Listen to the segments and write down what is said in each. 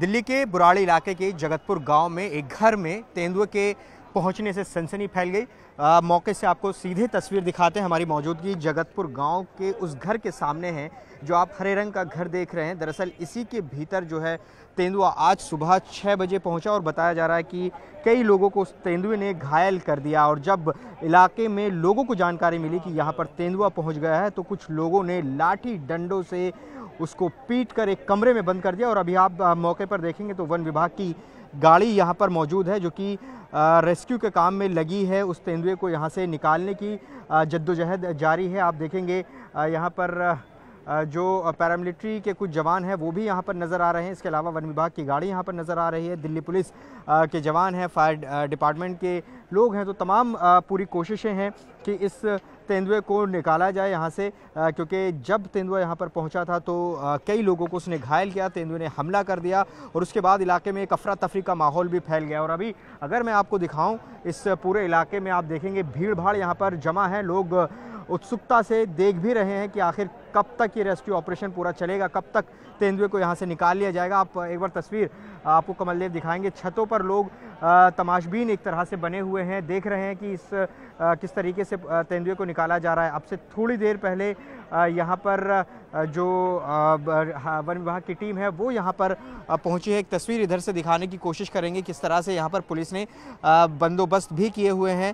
दिल्ली के बुराड़ी इलाके के जगतपुर गांव में एक घर में तेंदुए के पहुंचने से सनसनी फैल गई। मौके से आपको सीधे तस्वीर दिखाते हैं। हमारी मौजूदगी जगतपुर गांव के उस घर के सामने है जो आप हरे रंग का घर देख रहे हैं। दरअसल इसी के भीतर जो है तेंदुआ आज सुबह 6 बजे पहुंचा और बताया जा रहा है कि कई लोगों को उस तेंदुए ने घायल कर दिया। और जब इलाके में लोगों को जानकारी मिली कि यहाँ पर तेंदुआ पहुँच गया है तो कुछ लोगों ने लाठी डंडों से उसको पीटकर एक कमरे में बंद कर दिया। और अभी आप मौके पर देखेंगे तो वन विभाग की गाड़ी यहाँ पर मौजूद है जो कि रेस्क्यू के काम में लगी है। उस तेंदुए को यहाँ से निकालने की जद्दोजहद जारी है। आप देखेंगे यहाँ पर जो पैरामिलिट्री के कुछ जवान हैं वो भी यहाँ पर नज़र आ रहे हैं। इसके अलावा वन विभाग की गाड़ी यहाँ पर नज़र आ रही है, दिल्ली पुलिस के जवान हैं, फायर डिपार्टमेंट के लोग हैं। तो तमाम पूरी कोशिशें हैं कि इस तेंदुए को निकाला जाए यहाँ से, क्योंकि जब तेंदुआ यहाँ पर पहुँचा था तो कई लोगों को उसने घायल किया। तेंदुए ने हमला कर दिया और उसके बाद इलाके में एक अफरा तफरी का माहौल भी फैल गया। और अभी अगर मैं आपको दिखाऊँ इस पूरे इलाके में आप देखेंगे भीड़ भाड़ यहाँ पर जमा है। लोग उत्सुकता से देख भी रहे हैं कि आखिर कब तक ये रेस्क्यू ऑपरेशन पूरा चलेगा, कब तक तेंदुए को यहाँ से निकाल लिया जाएगा। आप एक बार तस्वीर आपको कमलदेव दिखाएंगे। छतों पर लोग तमाशबीन एक तरह से बने हुए हैं, देख रहे हैं कि किस तरीके से तेंदुए को निकाला जा रहा है। अब से थोड़ी देर पहले यहाँ पर जो वन विभाग की टीम है वो यहाँ पर पहुँची है। एक तस्वीर इधर से दिखाने की कोशिश करेंगे किस तरह से यहाँ पर पुलिस ने बंदोबस्त भी किए हुए हैं।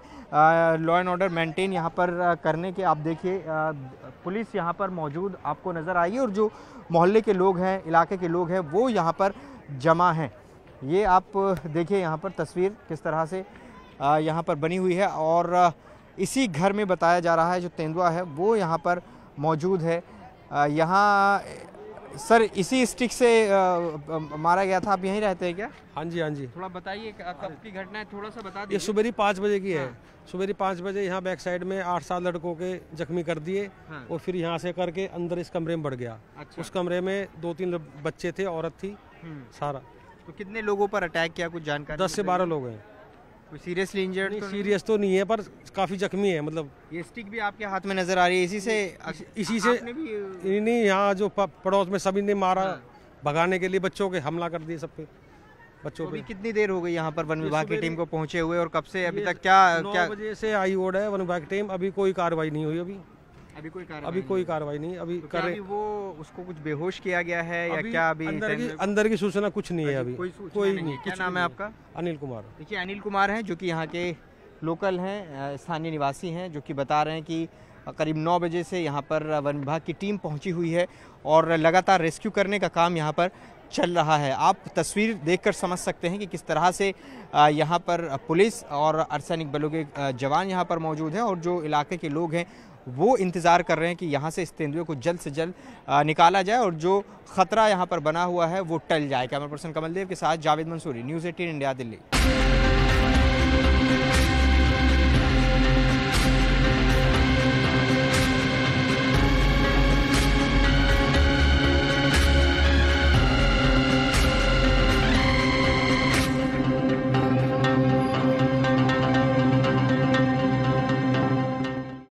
लॉ एंड ऑर्डर मेंटेन यहाँ पर करने के आप देखिए पुलिस यहाँ पर मौजूद आपको नज़र आई। और जो मोहल्ले के लोग हैं, इलाके के लोग हैं वो यहाँ पर जमा हैं। ये आप देखिए यहाँ पर तस्वीर किस तरह से यहाँ पर बनी हुई है। और इसी घर में बताया जा रहा है जो तेंदुआ है वो यहाँ पर मौजूद है। यहाँ सर इसी स्टिक से मारा गया था। आप यहीं रहते हैं क्या? हाँ जी, हाँ जी। थोड़ा बताइए कब की घटना है, थोड़ा सा बता दीजिए। सुबेरी 5 बजे की है। सुबेरी 5 बजे यहाँ बैक साइड में 8-7 लड़कों के जख्मी कर दिए। हाँ। और फिर यहाँ से करके अंदर इस कमरे में बढ़ गया। अच्छा। उस कमरे में 2-3 बच्चे थे, औरत थी, सारा। तो कितने लोगों पर अटैक किया, कुछ जानकारी? 10 से 12 लोग हैं। Seriously injured? सीरियस तो नहीं है पर काफी जख्मी है। मतलब ये स्टिक भी आपके हाथ में नजर आ रही है, इसी से भी नहीं। यहाँ जो पड़ोस में सभी ने मारा। हाँ। भगाने के लिए बच्चों के हमला कर दिए सब पे, बच्चों पे। कितनी देर हो गई यहाँ पर वन विभाग की टीम को पहुंचे हुए और कब से अभी तक? क्या 9 बजे से आई ऑर्डर है वन विभाग की टीम, अभी कोई कार्रवाई नहीं हुई। अभी कोई कार्रवाई नहीं। अभी कर रहे वो उसको कुछ बेहोश किया गया है या क्या? अभी अंदर की सूचना कुछ नहीं है। अभी कोई नहीं। क्या नाम है आपका? अनिल कुमार। देखिए अनिल कुमार हैं जो कि यहाँ के लोकल हैं, स्थानीय निवासी हैं, जो कि बता रहे हैं कि करीब 9 बजे से यहाँ पर वन विभाग की टीम पहुँची हुई है और लगातार रेस्क्यू करने का काम यहाँ पर चल रहा है। आप तस्वीर देखकर समझ सकते हैं कि किस तरह से यहाँ पर पुलिस और अर्धसैनिक बलों के जवान यहाँ पर मौजूद हैं। और जो इलाके के लोग हैं वो इंतज़ार कर रहे हैं कि यहाँ से इस तेंदुए को जल्द से जल्द निकाला जाए और जो खतरा यहाँ पर बना हुआ है वो टल जाए। कैमरा पर्सन कमलदेव के साथ जावेद मंसूरी, न्यूज़ 18 इंडिया, दिल्ली।